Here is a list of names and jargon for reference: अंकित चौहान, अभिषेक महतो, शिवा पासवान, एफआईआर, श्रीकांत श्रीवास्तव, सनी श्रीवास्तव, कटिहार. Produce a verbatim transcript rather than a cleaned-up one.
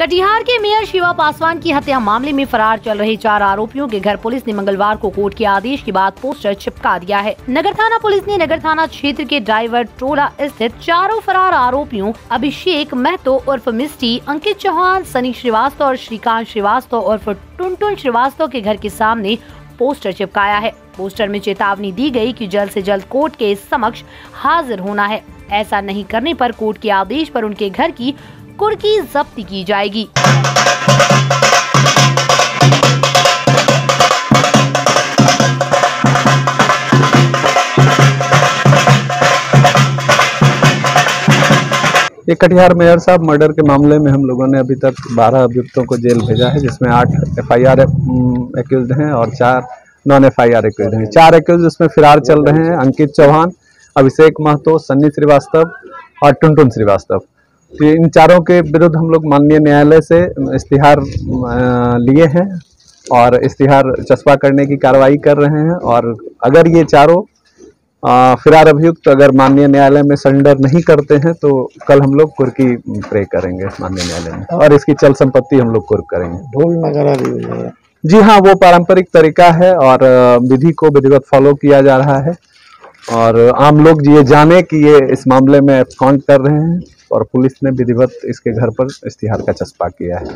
कटिहार के मेयर शिवा पासवान की हत्या मामले में फरार चल रहे चार आरोपियों के घर पुलिस ने मंगलवार को कोर्ट के आदेश के बाद पोस्टर चिपका दिया है। नगर थाना पुलिस ने नगर थाना क्षेत्र के ड्राइवर टोला स्थित चारों फरार आरोपियों अभिषेक महतो उर्फ मिस्टी, अंकित चौहान, सनी श्रीवास्तव और श्रीकांत श्रीवास्तव उर्फ टुनटुन श्रीवास्तव के घर के सामने पोस्टर चिपकाया है। पोस्टर में चेतावनी दी गई कि जल्द से जल्द कोर्ट के समक्ष हाजिर होना है, ऐसा नहीं करने पर कोर्ट के आदेश पर उनके घर की कुर्की जब्त की जाएगी। ये कटिहार मेयर साहब मर्डर के मामले में हम लोगों ने अभी तक बारह अभियुक्तों को जेल भेजा है, जिसमें आठ एफआईआर एक्यूज्ड हैं और चार नॉन एफआईआर एक्यूज्ड हैं। चार एक्यूज्ड इसमें फरार चल रहे हैं, अंकित चौहान, अभिषेक महतो, सन्नी श्रीवास्तव और टुनटुन श्रीवास्तव। इन चारों के विरुद्ध हम लोग माननीय न्यायालय से इस्तीहार लिए हैं और इस्तीहार चस्पा करने की कार्रवाई कर रहे हैं। और अगर ये चारों फरार अभियुक्त अगर माननीय न्यायालय में सरेंडर नहीं करते हैं तो कल हम लोग कुर्की प्रे करेंगे माननीय न्यायालय में और इसकी चल संपत्ति हम लोग कुर्क करेंगे। ढोल नगाड़ा भी जी हाँ, वो पारंपरिक तरीका है और विधि को विधिवत फॉलो किया जा रहा है और आम लोग ये जाने कि ये इस मामले में एब्सकॉन्ट कर रहे हैं और पुलिस ने विधिवत इसके घर पर इस्तीहार का चस्पा किया है।